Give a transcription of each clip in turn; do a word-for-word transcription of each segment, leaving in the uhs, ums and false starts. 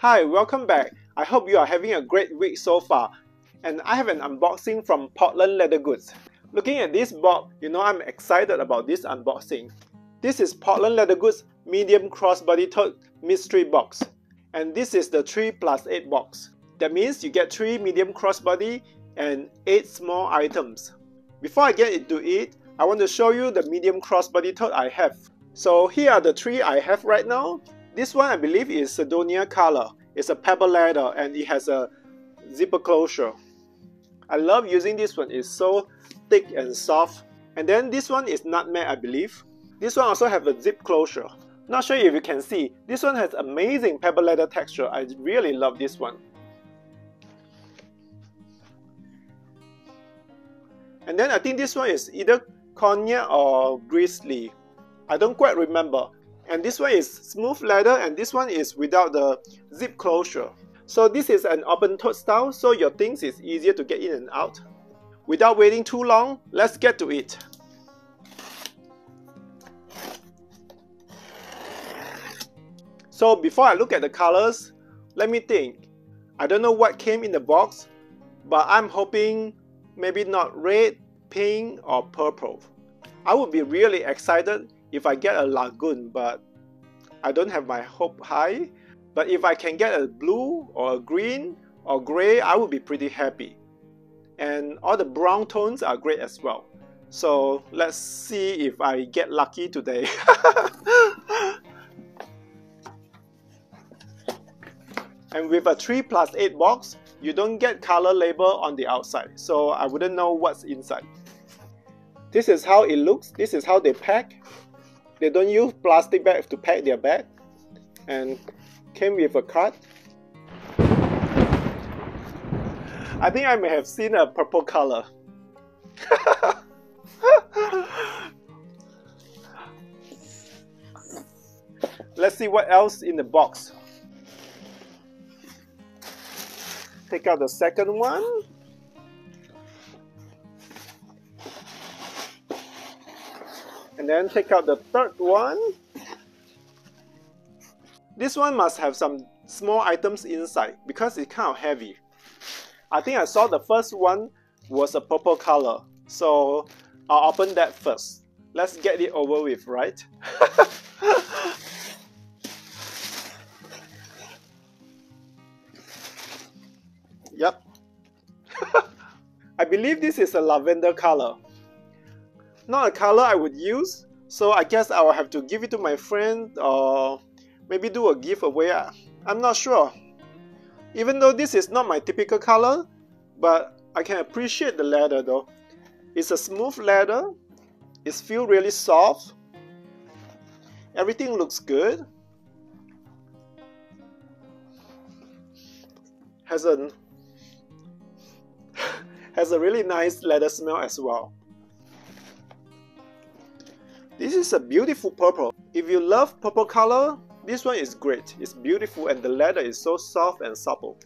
Hi, welcome back. I hope you are having a great week so far. And I have an unboxing from Portland Leather Goods. Looking at this box, you know I'm excited about this unboxing. This is Portland Leather Goods Medium Crossbody Tote Mystery Box. And this is the three plus eight box. That means you get three medium crossbody and eight small items. Before I get into it, I want to show you the medium crossbody tote I have. So here are the three I have right now. This one I believe is Sedonia color. It's a pebble leather and it has a zipper closure. I love using this one. It's so thick and soft. And then this one is nutmeg, I believe. This one also has a zip closure. Not sure if you can see. This one has amazing pebble leather texture. I really love this one. And then I think this one is either cognac or grizzly. I don't quite remember. And this one is smooth leather and this one is without the zip closure. So this is an open tote style, so your things is easier to get in and out. Without waiting too long, let's get to it. So before I look at the colors, let me think. I don't know what came in the box, but I'm hoping maybe not red, pink or purple. I would be really excited if I get a lagoon, but I don't have my hope high. But if I can get a blue or a green or grey, I would be pretty happy. And all the brown tones are great as well. So let's see if I get lucky today. And with a three plus eight box, you don't get color label on the outside. So I wouldn't know what's inside. This is how it looks. This is how they pack. They don't use plastic bags to pack their bag. And came with a card. I think I may have seen a purple color. Let's see what else in the box. Take out the second one. And then take out the third one. This one must have some small items inside because it's kind of heavy. I think I saw the first one was a purple color. So I'll open that first. Let's get it over with, right? Yep. I believe this is a lavender color. Not a color I would use, so I guess I will have to give it to my friend or maybe do a giveaway. I'm not sure. Even though this is not my typical color, but I can appreciate the leather though. It's a smooth leather. It feels really soft. Everything looks good. Has a has a really nice leather smell as well. This is a beautiful purple. If you love purple color, this one is great. It's beautiful and the leather is so soft and supple.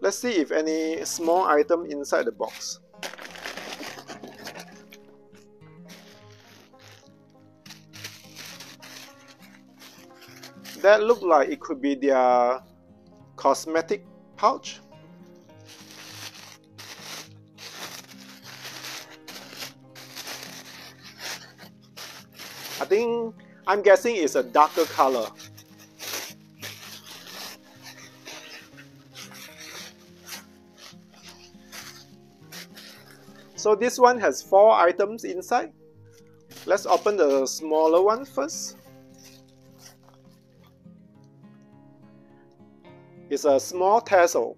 Let's see if any small item inside the box. That looked like it could be their cosmetic pouch. I think, I'm guessing it's a darker color. So this one has four items inside. Let's open the smaller one first. It's a small tassel.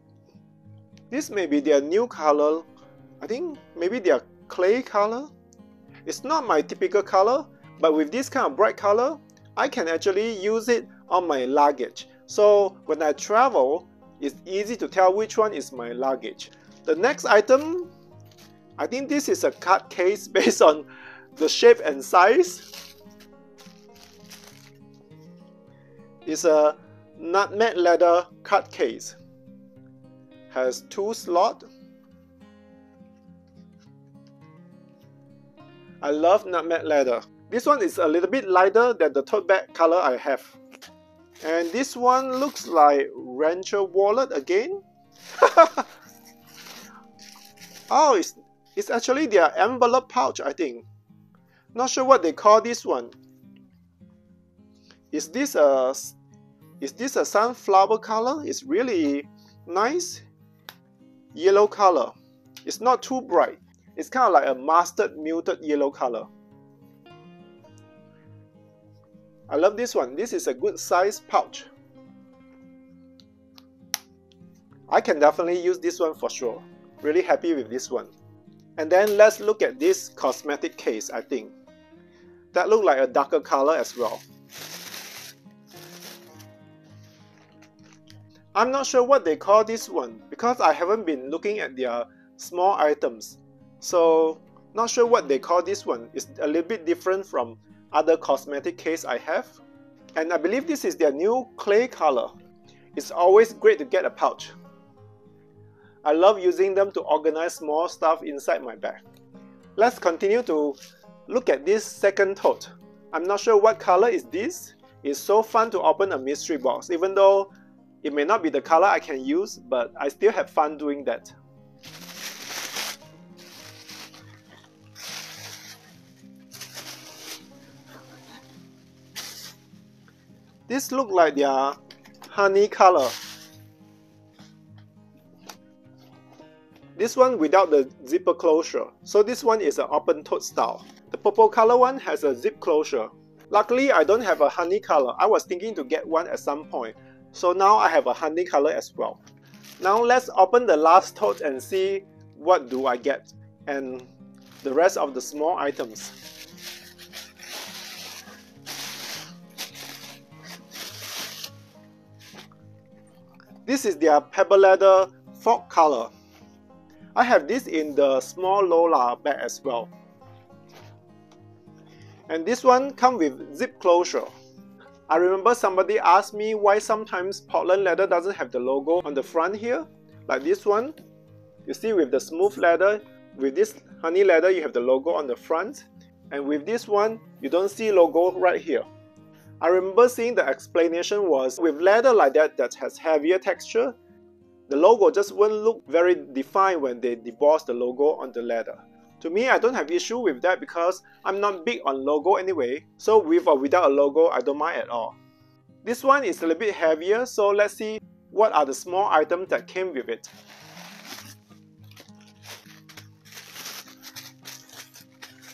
This may be their new color. I think maybe their clay color. It's not my typical color. But with this kind of bright color, I can actually use it on my luggage. So when I travel, it's easy to tell which one is my luggage. The next item, I think this is a card case based on the shape and size. It's a nutmeg leather card case. Has two slots. I love nutmeg leather. This one is a little bit lighter than the tote bag color I have. And this one looks like Rancher wallet again. Oh, it's, it's actually their envelope pouch, I think. Not sure what they call this one. Is this a, is this a sunflower color? It's really nice yellow color. It's not too bright. It's kind of like a mustard muted yellow color. I love this one. This is a good size pouch. I can definitely use this one for sure. Really happy with this one. And then let's look at this cosmetic case, I think. That looks like a darker color as well. I'm not sure what they call this one because I haven't been looking at their small items. So, not sure what they call this one. It's a little bit different from other cosmetic case I have. And I believe this is their new clay color. It's always great to get a pouch. I love using them to organize small stuff inside my bag. Let's continue to look at this second tote. I'm not sure what color is this. It's so fun to open a mystery box, even though it may not be the color I can use, but I still have fun doing that. This looks like their honey color. This one without the zipper closure. So this one is an open tote style. The purple color one has a zip closure. Luckily, I don't have a honey color. I was thinking to get one at some point. So now I have a honey color as well. Now let's open the last tote and see what do I get and the rest of the small items. This is their Pebble Leather Fog color. I have this in the small Lola bag as well. And this one comes with zip closure. I remember somebody asked me why sometimes Portland Leather doesn't have the logo on the front here, like this one. You see with the smooth leather, with this honey leather you have the logo on the front, and with this one you don't see logo right here. I remember seeing the explanation was with leather like that that has heavier texture, the logo just won't look very defined when they deboss the logo on the leather. To me, I don't have issue with that because I'm not big on logo anyway, so with or without a logo, I don't mind at all. This one is a little bit heavier, so let's see what are the small items that came with it.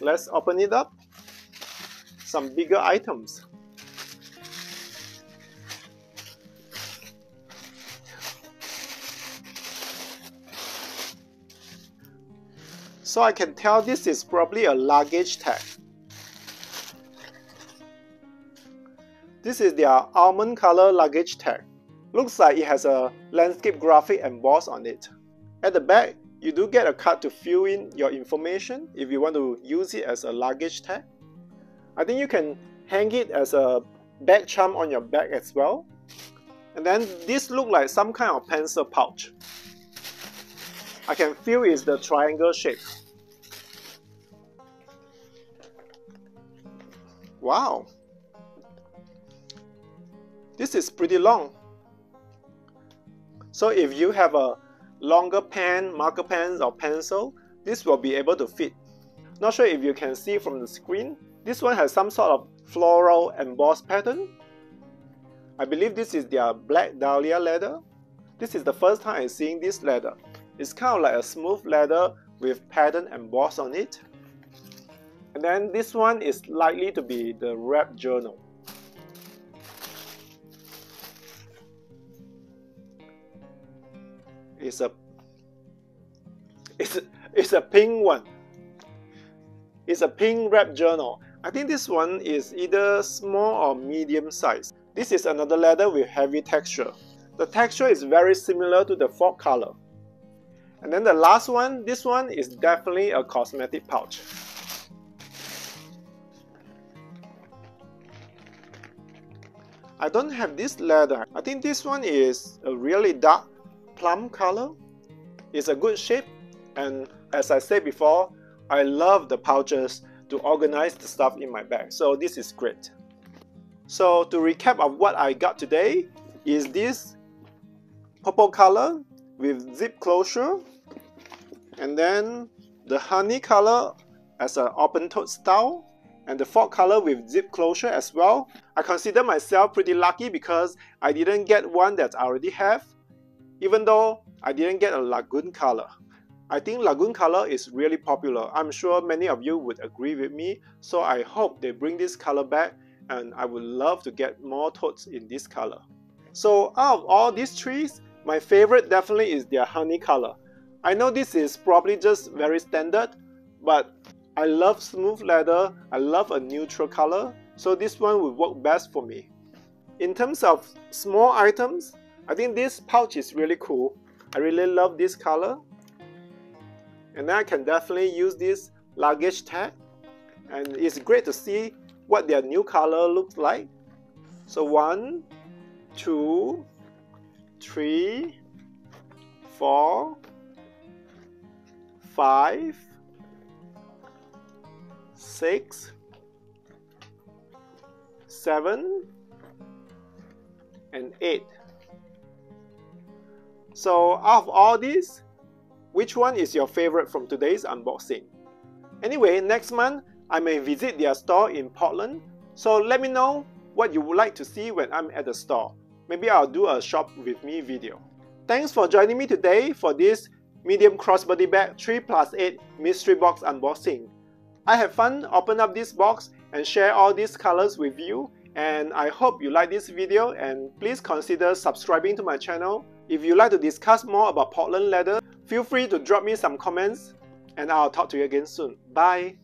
Let's open it up. Some bigger items. So I can tell this is probably a luggage tag. This is their almond color luggage tag. Looks like it has a landscape graphic embossed on it. At the back, you do get a card to fill in your information if you want to use it as a luggage tag. I think you can hang it as a bag charm on your bag as well. And then this looks like some kind of pencil pouch. I can feel it's the triangle shape. Wow! This is pretty long. So if you have a longer pen, marker pens or pencil, this will be able to fit. Not sure if you can see from the screen. This one has some sort of floral embossed pattern. I believe this is their black dahlia leather. This is the first time I'm seeing this leather. It's kind of like a smooth leather with pattern embossed on it. And then this one is likely to be the wrap journal. It's a, it's a, it's a pink one. It's a pink wrap journal. I think this one is either small or medium size. This is another leather with heavy texture. The texture is very similar to the fog color. And then the last one, this one is definitely a cosmetic pouch. I don't have this leather. I think this one is a really dark plum color. It's a good shape, and as I said before, I love the pouches to organize the stuff in my bag, so this is great. So to recap of what I got today is this purple color with zip closure, and then the honey color as an open-toed style, and the fog color with zip closure as well. I consider myself pretty lucky because I didn't get one that I already have, even though I didn't get a lagoon color. I think lagoon color is really popular. I'm sure many of you would agree with me, so I hope they bring this color back, and I would love to get more totes in this color. So out of all these trees, my favorite definitely is their honey color. I know this is probably just very standard, but I love smooth leather, I love a neutral color, so this one would work best for me. In terms of small items, I think this pouch is really cool. I really love this color. And I can definitely use this luggage tag. And it's great to see what their new color looks like. So one, two, three, four, five, six, seven, and eight. So out of all these, which one is your favorite from today's unboxing? Anyway, next month I may visit their store in Portland, so let me know what you would like to see when I'm at the store. Maybe I'll do a shop with me video. Thanks for joining me today for this medium crossbody bag three plus eight mystery box unboxing. I have fun open up this box and share all these colors with you, and I hope you like this video, and please consider subscribing to my channel. If you like to discuss more about Portland leather, feel free to drop me some comments, and I'll talk to you again soon. Bye!